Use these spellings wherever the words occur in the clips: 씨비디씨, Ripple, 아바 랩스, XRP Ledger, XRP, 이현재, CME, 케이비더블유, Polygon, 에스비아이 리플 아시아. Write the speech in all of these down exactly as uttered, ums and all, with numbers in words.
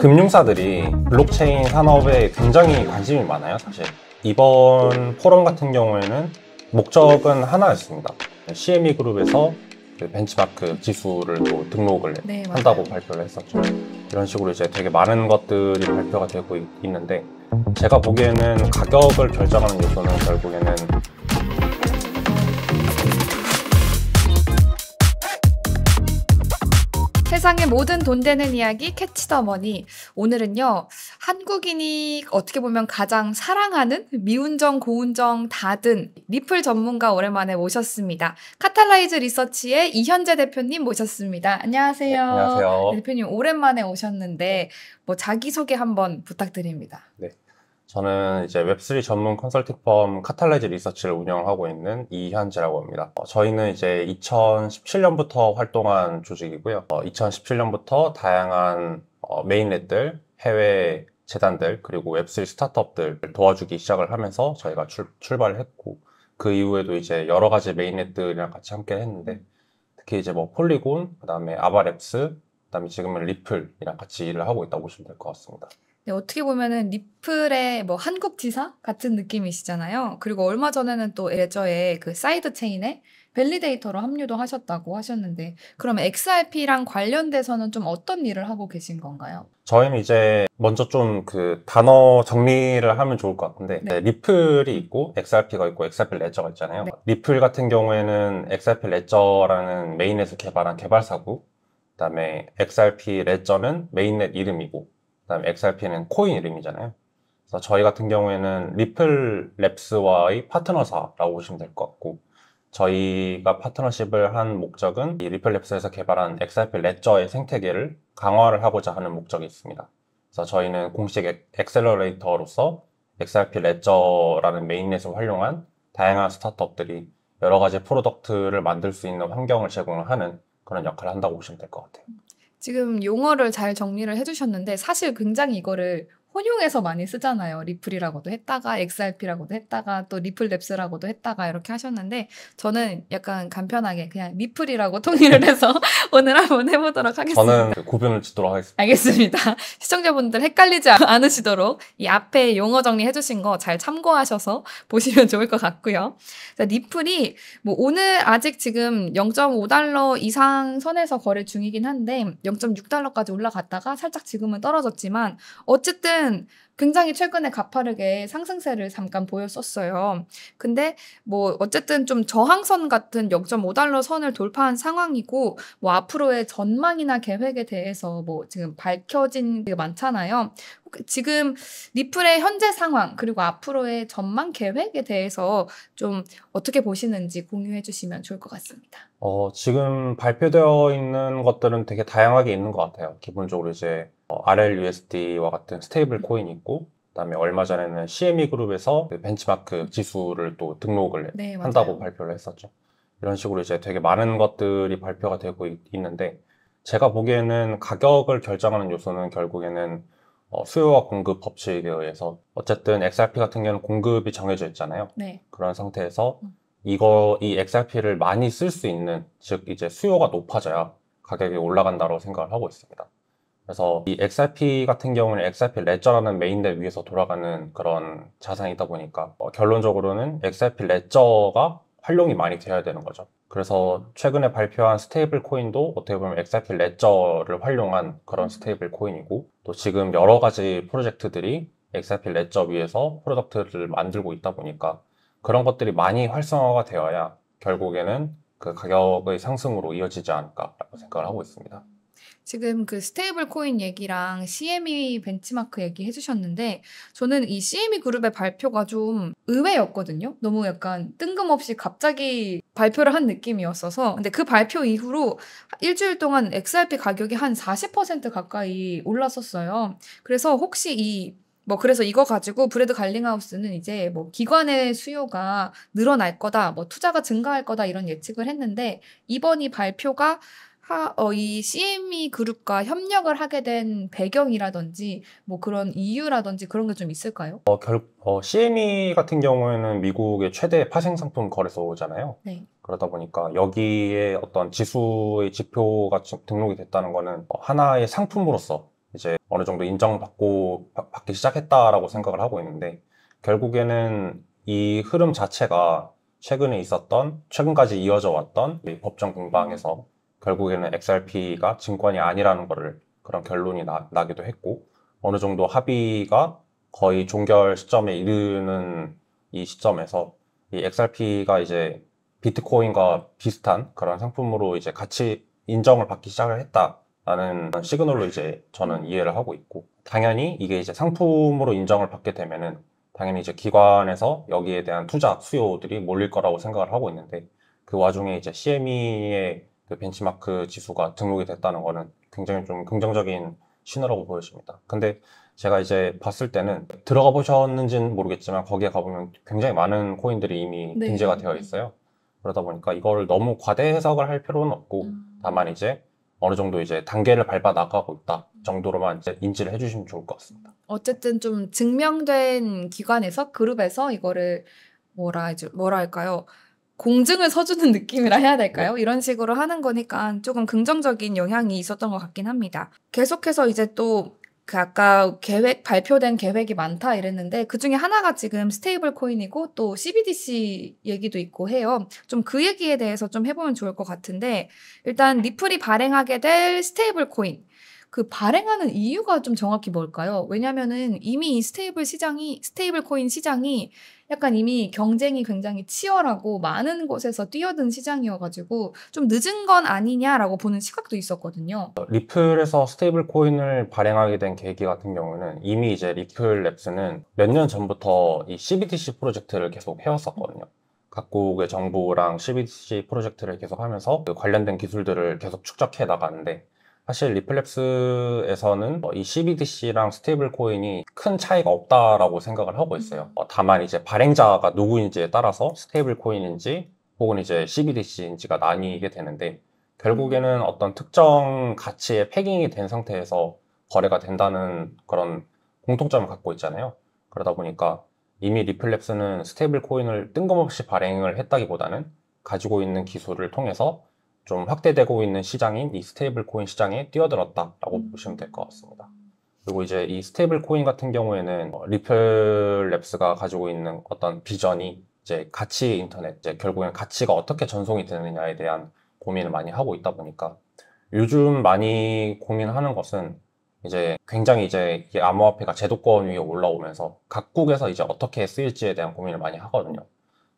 금융사들이 블록체인 산업에 굉장히 관심이 많아요. 사실 이번 포럼 같은 경우에는 목적은 하나였습니다. 씨엠이 그룹에서 벤치마크 지수를 또 등록을 네, 한다고 발표를 했었죠. 이런 식으로 이제 되게 많은 것들이 발표가 되고 있는데, 제가 보기에는 가격을 결정하는 요소는 결국에는 세상의 모든 돈 되는 이야기 캐치 더 머니. 오늘은요, 한국인이 어떻게 보면 가장 사랑하는 미운정 고운정 다 든 리플 전문가 오랜만에 모셨습니다. 카탈라이즈 리서치의 이현재 대표님 모셨습니다. 안녕하세요. 안녕하세요. 네, 대표님 오랜만에 오셨는데 뭐 자기소개 한번 부탁드립니다. 네, 저는 이제 웹쓰리 전문 컨설팅 펌 카탈라이즈 리서치를 운영하고 있는 이현재라고 합니다. 어, 저희는 이제 이천십칠 년부터 활동한 조직이고요. 어, 이천십칠 년부터 다양한 어, 메인넷들, 해외 재단들, 그리고 웹쓰리 스타트업들 도와주기 시작을 하면서 저희가 출, 출발을 했고, 그 이후에도 이제 여러 가지 메인넷들이랑 같이 함께 했는데, 특히 이제 뭐 폴리곤, 그 다음에 아바 랩스, 그 다음에 지금은 리플이랑 같이 일을 하고 있다고 보시면 될 것 같습니다. 네, 어떻게 보면은 리플의 뭐 한국 지사 같은 느낌이시잖아요. 그리고 얼마 전에는 또 레저의 그 사이드 체인에 밸리데이터로 합류도 하셨다고 하셨는데, 그럼 엑스알피랑 관련돼서는 좀 어떤 일을 하고 계신 건가요? 저희는 이제 먼저 좀 그 단어 정리를 하면 좋을 것 같은데, 네. 리플이 있고 엑스알피가 있고 엑스알피 레저가 있잖아요. 네. 리플 같은 경우에는 엑스알피 레저라는 메인넷을 개발한 개발사고, 그 다음에 엑스알피 레저는 메인넷 이름이고, 그다음에 엑스알피는 코인 이름이잖아요. 그래서 저희 같은 경우에는 리플 랩스와의 파트너사라고 보시면 될 것 같고, 저희가 파트너십을 한 목적은 이 리플 랩스에서 개발한 엑스알피 레저의 생태계를 강화를 하고자 하는 목적이 있습니다. 그래서 저희는 공식 엑셀러레이터로서 엑스알피 레저라는 메인넷을 활용한 다양한 스타트업들이 여러 가지 프로덕트를 만들 수 있는 환경을 제공하는 그런 역할을 한다고 보시면 될 것 같아요. 지금 용어를 잘 정리를 해주셨는데, 사실 굉장히 이거를 혼용해서 많이 쓰잖아요. 리플이라고도 했다가 엑스알피라고도 했다가 또 리플랩스라고도 했다가 이렇게 하셨는데, 저는 약간 간편하게 그냥 리플이라고 통일을 해서 오늘 한번 해보도록 하겠습니다. 저는 그 구분을 짓도록 하겠습니다. 알겠습니다. 시청자분들 헷갈리지 않으시도록 이 앞에 용어 정리해주신 거 잘 참고하셔서 보시면 좋을 것 같고요. 자, 리플이 뭐 오늘 아직 지금 영 점 오 달러 이상 선에서 거래 중이긴 한데 영 점 육 달러까지 올라갔다가 살짝 지금은 떨어졌지만, 어쨌든 굉장히 최근에 가파르게 상승세를 잠깐 보였었어요. 근데 뭐 어쨌든 좀 저항선 같은 영 점 오 달러 선을 돌파한 상황이고, 뭐 앞으로의 전망이나 계획에 대해서 뭐 지금 밝혀진 게 많잖아요. 지금 리플의 현재 상황, 그리고 앞으로의 전망 계획에 대해서 좀 어떻게 보시는지 공유해 주시면 좋을 것 같습니다. 어, 지금 발표되어 있는 것들은 되게 다양하게 있는 것 같아요. 기본적으로 이제 알엘유에스디와 같은 스테이블 코인이 있고, 그다음에 얼마 전에는 씨엠이 그룹에서 그 벤치마크 지수를 또 등록을 네, 한다고 발표를 했었죠. 이런 식으로 이제 되게 많은 것들이 발표가 되고 있는데, 제가 보기에는 가격을 결정하는 요소는 결국에는 어, 수요와 공급 법칙에 의해서, 어쨌든 엑스알피 같은 경우는 공급이 정해져 있잖아요. 네. 그런 상태에서 이거 이 엑스알피를 많이 쓸 수 있는, 즉 이제 수요가 높아져야 가격이 올라간다고 생각을 하고 있습니다. 그래서 이 엑스알피 같은 경우는 엑스알피 레저라는 메인넷 위에서 돌아가는 그런 자산이다 보니까 어, 결론적으로는 엑스알피 레저가 활용이 많이 되어야 되는 거죠. 그래서 최근에 발표한 스테이블 코인도 어떻게 보면 엑스알피 레저를 활용한 그런 스테이블 코인이고, 또 지금 여러 가지 프로젝트들이 엑스알피 레저 위에서 프로덕트를 만들고 있다 보니까 그런 것들이 많이 활성화가 되어야 결국에는 그 가격의 상승으로 이어지지 않을까라고 생각을 하고 있습니다. 지금 그 스테이블 코인 얘기랑 씨엠이 벤치마크 얘기 해주셨는데, 저는 이 씨엠이 그룹의 발표가 좀 의외였거든요. 너무 약간 뜬금없이 갑자기 발표를 한 느낌이었어서. 근데 그 발표 이후로 일주일 동안 엑스알피 가격이 한 사십 퍼센트 가까이 올랐었어요. 그래서 혹시 이 뭐 그래서 이거 가지고 브래드 갈링하우스는 이제 뭐 기관의 수요가 늘어날 거다, 뭐 투자가 증가할 거다 이런 예측을 했는데, 이번 이 발표가 하, 어, 이 씨엠이 그룹과 협력을 하게 된 배경이라든지 뭐 그런 이유라든지 그런 게 좀 있을까요? 어, 결, 어, 씨엠이 같은 경우에는 미국의 최대 파생상품 거래소잖아요. 네. 그러다 보니까 여기에 어떤 지수의 지표가 등록이 됐다는 거는 하나의 상품으로서 이제 어느 정도 인정받고 바, 받기 시작했다라고 생각을 하고 있는데, 결국에는 이 흐름 자체가 최근에 있었던, 최근까지 이어져 왔던 이 법정 공방에서 결국에는 엑스알피가 증권이 아니라는 거를, 그런 결론이 나, 나기도 했고, 어느 정도 합의가 거의 종결 시점에 이르는 이 시점에서 이 엑스알피가 이제 비트코인과 비슷한 그런 상품으로 이제 같이 인정을 받기 시작을 했다라는 시그널로 이제 저는 이해를 하고 있고, 당연히 이게 이제 상품으로 인정을 받게 되면은 당연히 이제 기관에서 여기에 대한 투자 수요들이 몰릴 거라고 생각을 하고 있는데, 그 와중에 이제 씨엠이의 그 벤치마크 지수가 등록이 됐다는 거는 굉장히 좀 긍정적인 신호라고 보여집니다. 근데 제가 이제 봤을 때는, 들어가 보셨는지는 모르겠지만 거기에 가보면 굉장히 많은 코인들이 이미 네. 등재가 되어 있어요. 그러다 보니까 이걸 너무 과대 해석을 할 필요는 없고, 음. 다만 이제 어느 정도 이제 단계를 밟아 나가고 있다 정도로만 이제 인지를 해주시면 좋을 것 같습니다. 어쨌든 좀 증명된 기관에서, 그룹에서 이거를 뭐라 이제 뭐라 할까요? 공증을 서주는 느낌이라 해야 될까요? 네. 이런 식으로 하는 거니까 조금 긍정적인 영향이 있었던 것 같긴 합니다. 계속해서 이제 또 그 아까 계획 발표된 계획이 많다 이랬는데, 그 중에 하나가 지금 스테이블 코인이고 또 씨비디씨 얘기도 있고 해요. 좀 그 얘기에 대해서 좀 해보면 좋을 것 같은데, 일단 리플이 발행하게 될 스테이블 코인, 그 발행하는 이유가 좀 정확히 뭘까요? 왜냐면은 이미 이 스테이블 시장이, 스테이블 코인 시장이 약간 이미 경쟁이 굉장히 치열하고 많은 곳에서 뛰어든 시장이어가지고 좀 늦은 건 아니냐라고 보는 시각도 있었거든요. 리플에서 스테이블 코인을 발행하게 된 계기 같은 경우는, 이미 이제 리플 랩스는 몇 년 전부터 이 씨비디씨 프로젝트를 계속 해왔었거든요. 각국의 정부랑 씨비디씨 프로젝트를 계속 하면서 그 관련된 기술들을 계속 축적해 나가는데, 사실 리플랩스에서는 이 씨비디씨랑 스테이블 코인이 큰 차이가 없다라고 생각을 하고 있어요. 다만 이제 발행자가 누구인지에 따라서 스테이블 코인인지 혹은 이제 씨비디씨인지가 나뉘게 되는데, 결국에는 어떤 특정 가치에 패깅이 된 상태에서 거래가 된다는 그런 공통점을 갖고 있잖아요. 그러다 보니까 이미 리플랩스는 스테이블 코인을 뜬금없이 발행을 했다기보다는 가지고 있는 기술을 통해서 좀 확대되고 있는 시장인 이 스테이블 코인 시장에 뛰어들었다라고 음. 보시면 될 것 같습니다. 그리고 이제 이 스테이블 코인 같은 경우에는 리플 랩스가 가지고 있는 어떤 비전이 이제 가치 인터넷, 이제 결국엔 가치가 어떻게 전송이 되느냐에 대한 고민을 많이 하고 있다 보니까, 요즘 많이 고민하는 것은 이제 굉장히 이제 이 암호화폐가 제도권 위에 올라오면서 각국에서 이제 어떻게 쓰일지에 대한 고민을 많이 하거든요.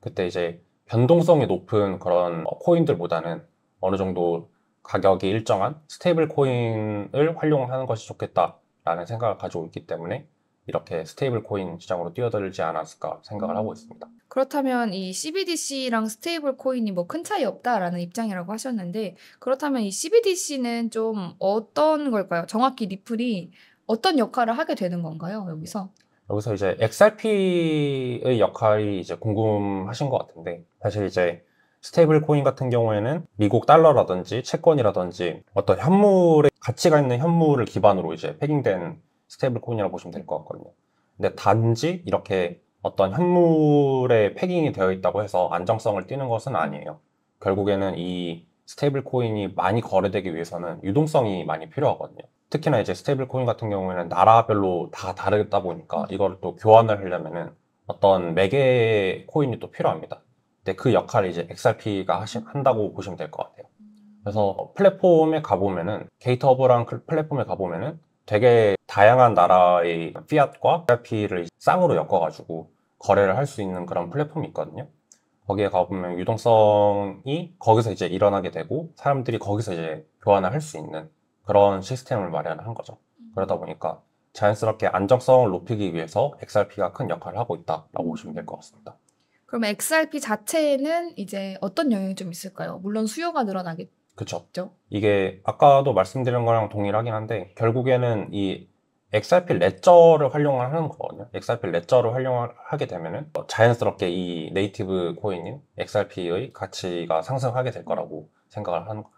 그때 이제 변동성이 높은 그런 코인들보다는 어느 정도 가격이 일정한 스테이블 코인을 활용하는 것이 좋겠다라는 생각을 가지고 있기 때문에 이렇게 스테이블 코인 시장으로 뛰어들지 않았을까 생각을 하고 있습니다. 그렇다면 이 씨비디씨랑 스테이블 코인이 뭐 큰 차이 없다라는 입장이라고 하셨는데, 그렇다면 이 씨비디씨는 좀 어떤 걸까요? 정확히 리플이 어떤 역할을 하게 되는 건가요? 여기서? 여기서 이제 엑스알피의 역할이 이제 궁금하신 것 같은데, 사실 이제 스테이블 코인 같은 경우에는 미국 달러라든지 채권이라든지 어떤 현물의 가치가 있는 현물을 기반으로 이제 패깅된 스테이블 코인이라고 보시면 될 것 같거든요. 근데 단지 이렇게 어떤 현물에 패깅이 되어 있다고 해서 안정성을 띠는 것은 아니에요. 결국에는 이 스테이블 코인이 많이 거래되기 위해서는 유동성이 많이 필요하거든요. 특히나 이제 스테이블 코인 같은 경우에는 나라별로 다 다르다 보니까 이걸 또 교환을 하려면은 어떤 매개의 코인이 또 필요합니다. 그 역할을 이제 엑스알피가 하시, 한다고 보시면 될 것 같아요. 그래서 플랫폼에 가보면은, 게이트허브랑 플랫폼에 가보면은 되게 다양한 나라의 피앗과 엑스알피를 쌍으로 엮어가지고 거래를 할 수 있는 그런 플랫폼이 있거든요. 거기에 가보면 유동성이 거기서 이제 일어나게 되고, 사람들이 거기서 이제 교환을 할 수 있는 그런 시스템을 마련한 거죠. 그러다 보니까 자연스럽게 안정성을 높이기 위해서 엑스알피가 큰 역할을 하고 있다라고 보시면 될 것 같습니다. 그럼 엑스알피 자체에는 이제 어떤 영향이 좀 있을까요? 물론 수요가 늘어나겠죠? 그렇죠. 이게 아까도 말씀드린 거랑 동일하긴 한데, 결국에는 이 엑스알피 레저를 활용을 하는 거거든요. 엑스알피 레저를 활용하게 되면은 자연스럽게 이 네이티브 코인인 엑스알피의 가치가 상승하게 될 거라고 생각을 합니다.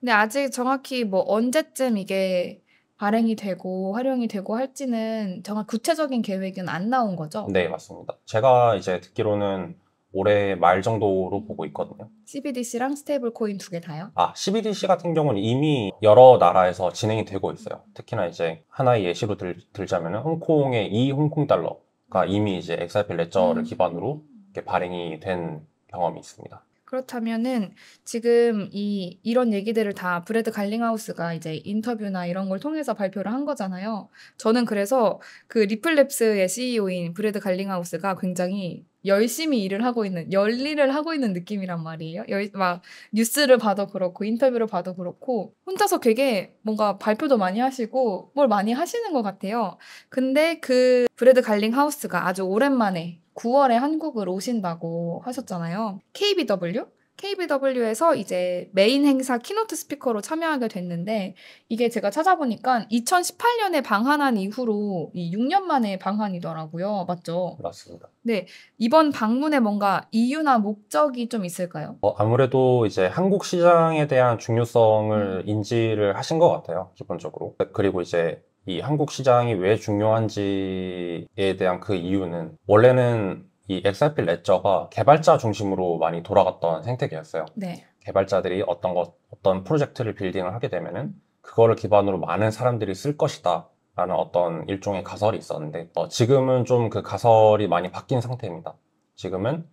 근데 아직 정확히 뭐 언제쯤 이게 발행이 되고 활용이 되고 할지는 정말 구체적인 계획은 안 나온 거죠? 네, 맞습니다. 제가 이제 듣기로는 올해 말 정도로 보고 있거든요. 씨비디씨랑 스테이블 코인 두 개 다요? 아, 씨비디씨 같은 경우는 이미 여러 나라에서 진행이 되고 있어요. 특히나 이제 하나의 예시로 들, 들자면 홍콩의 이 홍콩 달러가 이미 이제 엑스알피 레저를 음. 기반으로 이렇게 발행이 된 경험이 있습니다. 그렇다면은 지금 이 이런 얘기들을 다 브래드 갈링하우스가 이제 인터뷰나 이런 걸 통해서 발표를 한 거잖아요. 저는 그래서 그 리플랩스의 씨이오인 브래드 갈링하우스가 굉장히 열심히 일을 하고 있는, 열일을 하고 있는 느낌이란 말이에요. 열, 막 뉴스를 봐도 그렇고 인터뷰를 봐도 그렇고 혼자서 되게 뭔가 발표도 많이 하시고 뭘 많이 하시는 것 같아요. 근데 그 브래드 갈링하우스가 아주 오랜만에 구월에 한국으로 오신다고 하셨잖아요. 케이비더블유? 케이비더블유에서 이제 메인 행사 키노트 스피커로 참여하게 됐는데, 이게 제가 찾아보니까 이천십팔 년에 방한한 이후로 육 년 만에 방한이더라고요. 맞죠? 맞습니다. 네, 이번 방문에 뭔가 이유나 목적이 좀 있을까요? 어, 아무래도 이제 한국 시장에 대한 중요성을 음. 인지를 하신 것 같아요, 기본적으로. 그리고 이제 이 한국 시장이 왜 중요한지에 대한 그 이유는, 원래는 이 엑스알피 레저가 개발자 중심으로 많이 돌아갔던 생태계였어요. 네. 개발자들이 어떤 것, 어떤 프로젝트를 빌딩을 하게 되면은 그거를 기반으로 많은 사람들이 쓸 것이다 라는 어떤 일종의 가설이 있었는데, 어, 지금은 좀 그 가설이 많이 바뀐 상태입니다. 지금은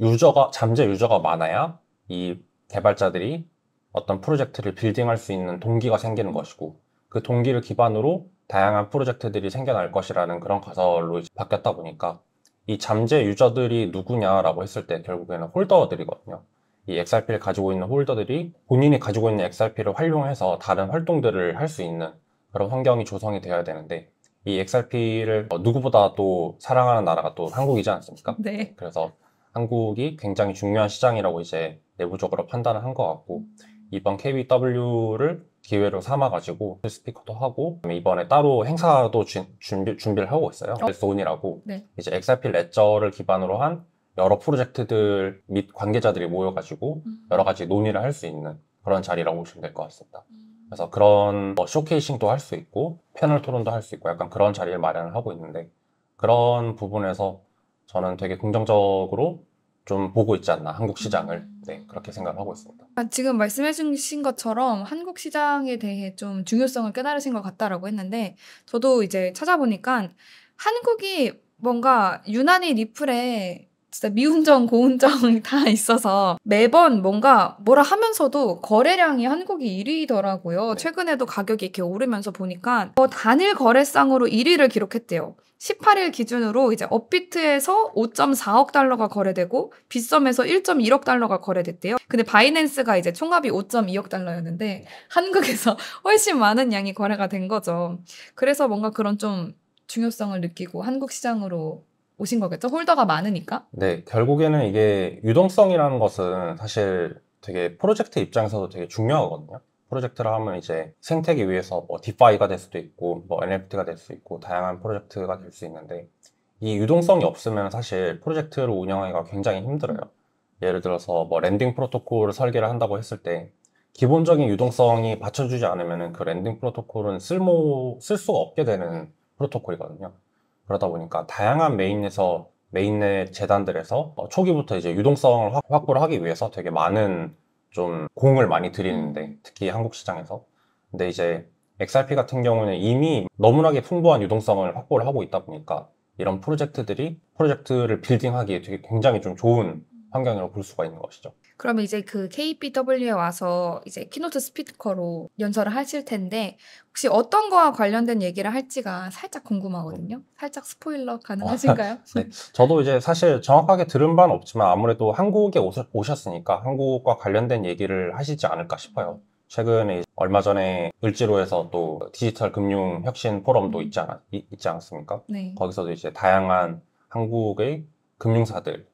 유저가, 잠재 유저가 많아야 이 개발자들이 어떤 프로젝트를 빌딩할 수 있는 동기가 생기는 것이고, 그 동기를 기반으로 다양한 프로젝트들이 생겨날 것이라는 그런 가설로 이제 바뀌었다 보니까, 이 잠재 유저들이 누구냐라고 했을 때 결국에는 홀더들이거든요. 이 엑스알피를 가지고 있는 홀더들이 본인이 가지고 있는 엑스알피를 활용해서 다른 활동들을 할 수 있는 그런 환경이 조성이 되어야 되는데, 이 엑스알피를 누구보다 또 사랑하는 나라가 또 한국이지 않습니까? 네. 그래서 한국이 굉장히 중요한 시장이라고 이제 내부적으로 판단을 한 것 같고, 이번 케이비더블유를 기회로 삼아가지고 스피커도 하고, 이번에 따로 행사도 주, 준비, 준비를 하고 있어요. 어? 엑스온이라고 네. 이제 엑스알피 레저를 기반으로 한 여러 프로젝트들 및 관계자들이 모여가지고 음. 여러 가지 논의를 할 수 있는 그런 자리라고 보시면 될 것 같습니다. 음. 그래서 그런 뭐 쇼케이싱도 할 수 있고 패널 토론도 할 수 있고 약간 그런 자리를 마련을 하고 있는데, 그런 부분에서 저는 되게 긍정적으로 좀 보고 있지 않나, 한국 시장을. 네, 그렇게 생각을 하고 있습니다. 아, 지금 말씀해 주신 것처럼 한국 시장에 대해 좀 중요성을 깨달으신 것 같다라고 했는데, 저도 이제 찾아보니까 한국이 뭔가 유난히 리플에 진짜 미운정 고운정 다 있어서 매번 뭔가 뭐라 하면서도 거래량이 한국이 일 위더라고요. 네. 최근에도 가격이 이렇게 오르면서 보니까 어, 단일 거래상으로 일 위를 기록했대요. 십팔 일 기준으로 이제 업비트에서 오 점 사억 달러가 거래되고 빗썸에서 일 점 일억 달러가 거래됐대요. 근데 바이낸스가 이제 총합이 오 점 이억 달러였는데 한국에서 훨씬 많은 양이 거래가 된 거죠. 그래서 뭔가 그런 좀 중요성을 느끼고 한국 시장으로 오신 거겠죠? 홀더가 많으니까? 네, 결국에는 이게 유동성이라는 것은 사실 되게 프로젝트 입장에서도 되게 중요하거든요. 프로젝트를 하면 이제 생태계 위에서 뭐 디파이가 될 수도 있고 뭐 엔에프티가 될 수 있고 다양한 프로젝트가 될 수 있는데, 이 유동성이 없으면 사실 프로젝트를 운영하기가 굉장히 힘들어요. 예를 들어서 뭐 랜딩 프로토콜을 설계를 한다고 했을 때 기본적인 유동성이 받쳐주지 않으면 그 랜딩 프로토콜은 쓸모, 쓸 수가 없게 되는 프로토콜이거든요. 그러다 보니까 다양한 메인에서, 메인넷 재단들에서 초기부터 이제 유동성을 확보를 하기 위해서 되게 많은 좀 공을 많이 들이는데, 특히 한국 시장에서. 근데 이제 엑스알피 같은 경우는 이미 너무나게 풍부한 유동성을 확보를 하고 있다 보니까 이런 프로젝트들이 프로젝트를 빌딩하기에 되게 굉장히 좀 좋은 환경이라고 볼 수가 있는 것이죠. 그러면 이제 그 케이비더블유에 와서 이제 키노트 스피커로 연설을 하실 텐데, 혹시 어떤 거와 관련된 얘기를 할지가 살짝 궁금하거든요. 살짝 스포일러 가능하신가요? 네, 저도 이제 사실 정확하게 들은 바는 없지만 아무래도 한국에 오셨으니까 한국과 관련된 얘기를 하시지 않을까 싶어요. 최근에 얼마 전에 을지로에서 또 디지털 금융 혁신 포럼도 있지, 않, 있지 않았습니까? 네. 거기서도 이제 다양한 한국의 금융사들,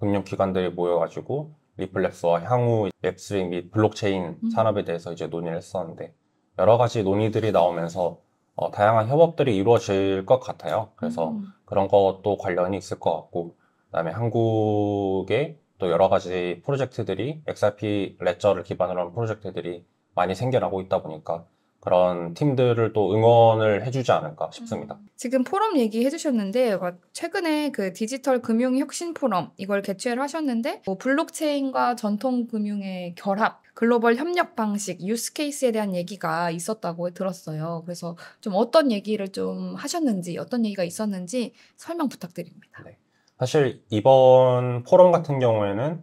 금융기관들이 모여가지고 리플랩스와 향후 웹쓰리 및 블록체인 음. 산업에 대해서 이제 논의를 했었는데, 여러 가지 논의들이 나오면서 어, 다양한 협업들이 이루어질 것 같아요. 그래서 음. 그런 것도 관련이 있을 것 같고, 그다음에 한국의 또 여러 가지 프로젝트들이 엑스알피 레저를 기반으로 한 프로젝트들이 많이 생겨나고 있다 보니까 그런 팀들을 또 응원을 해주지 않을까 싶습니다. 지금 포럼 얘기해 주셨는데 최근에 그 디지털 금융 혁신 포럼 이걸 개최를 하셨는데 뭐 블록체인과 전통 금융의 결합, 글로벌 협력 방식, 유스 케이스에 대한 얘기가 있었다고 들었어요. 그래서 좀 어떤 얘기를 좀 하셨는지, 어떤 얘기가 있었는지 설명 부탁드립니다. 네. 사실 이번 포럼 같은 경우에는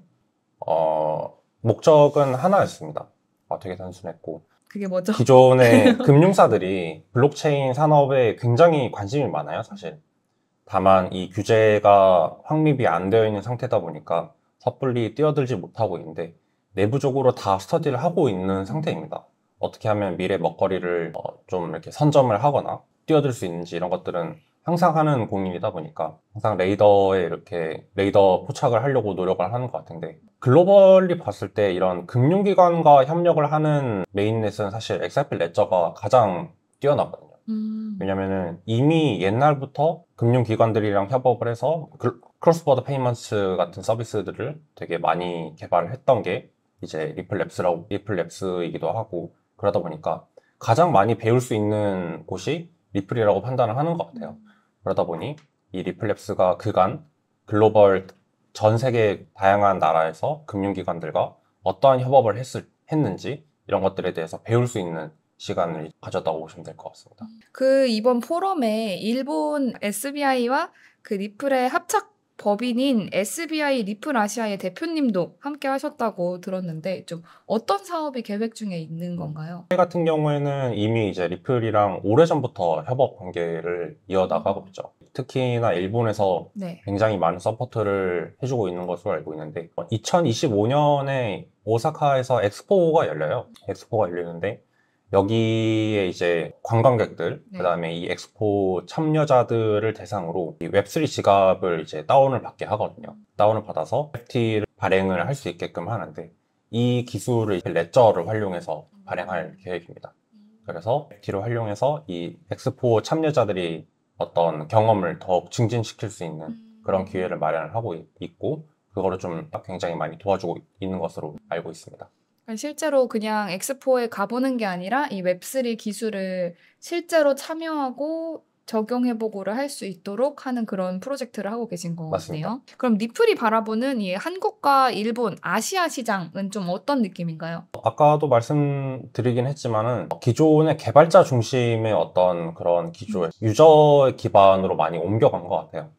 어, 목적은 하나였습니다. 어, 되게 단순했고 그게 뭐죠? 기존의 금융사들이 블록체인 산업에 굉장히 관심이 많아요, 사실. 다만 이 규제가 확립이 안 되어 있는 상태다 보니까 섣불리 뛰어들지 못하고 있는데 내부적으로 다 스터디를 하고 있는 상태입니다. 어떻게 하면 미래 먹거리를 어, 좀 이렇게 선점을 하거나 뛰어들 수 있는지 이런 것들은 항상 하는 고민이다 보니까 항상 레이더에 이렇게 레이더 포착을 하려고 노력을 하는 것 같은데 글로벌리 봤을 때 이런 금융기관과 협력을 하는 메인넷은 사실 엑스알피 레저가 가장 뛰어나거든요. 음. 왜냐면은 이미 옛날부터 금융기관들이랑 협업을 해서 크로스보더 페이먼츠 같은 서비스들을 되게 많이 개발을 했던 게 이제 리플랩스라고 리플랩스이기도 하고 그러다 보니까 가장 많이 배울 수 있는 곳이 리플이라고 판단을 하는 것 같아요. 그러다 보니 이 리플랩스가 그간 글로벌 전 세계 다양한 나라에서 금융기관들과 어떠한 협업을 했을, 했는지 이런 것들에 대해서 배울 수 있는 시간을 가졌다고 보시면 될 것 같습니다. 그 이번 포럼에 일본 에스비아이와 그 리플의 합작 법인인 에스비아이 리플 아시아의 대표님도 함께 하셨다고 들었는데 좀 어떤 사업이 계획 중에 있는 건가요? 저희 같은 경우에는 이미 이제 리플이랑 오래전부터 협업 관계를 이어나가고 있죠. 특히나 일본에서 네. 굉장히 많은 서포트를 해주고 있는 것으로 알고 있는데 이천이십오 년에 오사카에서 엑스포가 열려요. 엑스포가 열리는데 여기에 이제 관광객들, 네. 그 다음에 이 엑스포 참여자들을 대상으로 이 웹쓰리 지갑을 이제 다운을 받게 하거든요. 다운을 받아서 에프티를 발행을 할 수 있게끔 하는데 이 기술을 레저를 활용해서 발행할 계획입니다. 그래서 에프티를 활용해서 이 엑스포 참여자들이 어떤 경험을 더욱 증진시킬 수 있는 그런 기회를 마련을 하고 있고 그거를 좀 굉장히 많이 도와주고 있는 것으로 알고 있습니다. 실제로 그냥 엑스포에 가보는 게 아니라 이 웹쓰리 기술을 실제로 참여하고 적용해보고를 할 수 있도록 하는 그런 프로젝트를 하고 계신 것 같네요. 그럼 리플이 바라보는 이 한국과 일본, 아시아 시장은 좀 어떤 느낌인가요? 아까도 말씀드리긴 했지만은 기존의 개발자 중심의 어떤 그런 기조의 음. 유저 기반으로 많이 옮겨간 것 같아요.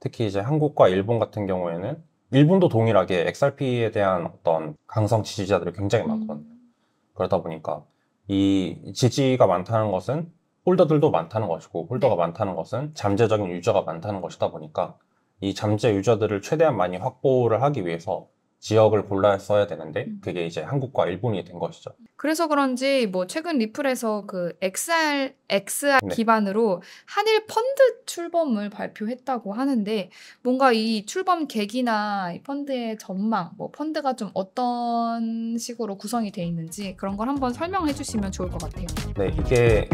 특히 이제 한국과 일본 같은 경우에는 일본도 동일하게 엑스알피에 대한 어떤 강성 지지자들이 굉장히 많거든요. 음. 그러다 보니까 이 지지가 많다는 것은 홀더들도 많다는 것이고 홀더가 네. 많다는 것은 잠재적인 유저가 많다는 것이다 보니까 이 잠재 유저들을 최대한 많이 확보를 하기 위해서 지역을 골라 써야 되는데 그게 이제 한국과 일본이 된 것이죠. 그래서 그런지 뭐 최근 리플에서 그 엑스알, 엑스알 네. 기반으로 한일 펀드 출범을 발표했다고 하는데 뭔가 이 출범 계기나 이 펀드의 전망, 뭐 펀드가 좀 어떤 식으로 구성이 돼 있는지 그런 걸 한번 설명해 주시면 좋을 것 같아요. 네, 이게